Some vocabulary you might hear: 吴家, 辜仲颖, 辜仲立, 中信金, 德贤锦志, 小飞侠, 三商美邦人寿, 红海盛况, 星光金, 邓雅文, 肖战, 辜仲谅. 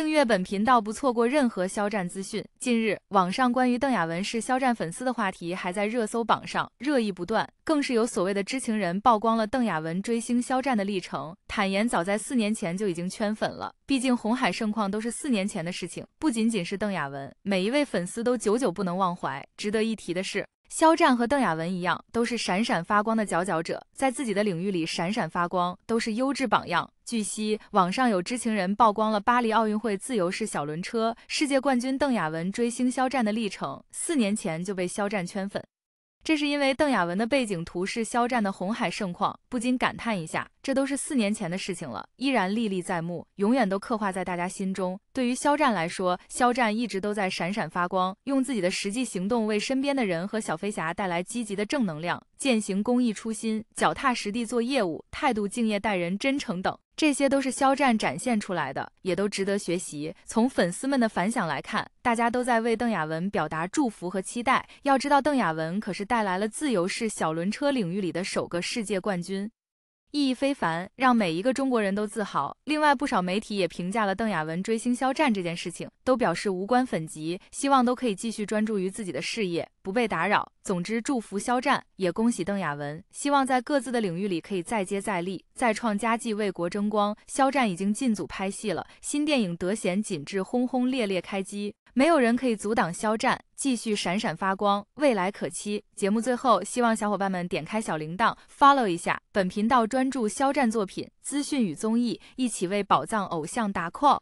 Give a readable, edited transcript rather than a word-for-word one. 订阅本频道，不错过任何肖战资讯。近日，网上关于邓雅文是肖战粉丝的话题还在热搜榜上热议不断，更是有所谓的知情人曝光了邓雅文追星肖战的历程，坦言早在4年前就已经圈粉了。毕竟红海盛况都是4年前的事情，不仅仅是邓雅文，每一位粉丝都久久不能忘怀。值得一提的是，肖战和邓雅文一样，都是闪闪发光的佼佼者，在自己的领域里闪闪发光，都是优质榜样。据悉，网上有知情人曝光了巴黎奥运会自由式小轮车世界冠军邓雅文追星肖战的历程，4年前就被肖战圈粉。这是因为邓雅文的背景图是肖战的红海盛况，不禁感叹一下，这都是4年前的事情了，依然历历在目，永远都刻画在大家心中。对于肖战来说，肖战一直都在闪闪发光，用自己的实际行动为身边的人和小飞侠带来积极的正能量，践行公益初心，脚踏实地做业务，态度敬业待人真诚等，这些都是肖战展现出来的，也都值得学习。从粉丝们的反响来看，大家都在为邓雅文表达祝福和期待。要知道，邓雅文可是带来了自由式小轮车领域里的首个世界冠军，意义非凡，让每一个中国人都自豪。另外，不少媒体也评价了邓雅文追星肖战这件事情，都表示无关粉籍，希望都可以继续专注于自己的事业，不被打扰。总之，祝福肖战，也恭喜邓雅文，希望在各自的领域里可以再接再厉，再创佳绩，为国争光。肖战已经进组拍戏了，新电影《德贤锦志》轰轰烈烈开机，没有人可以阻挡肖战，继续闪闪发光，未来可期。节目最后，希望小伙伴们点开小铃铛 ，follow 一下本频道，专注肖战作品、资讯与综艺，一起为宝藏偶像打 call。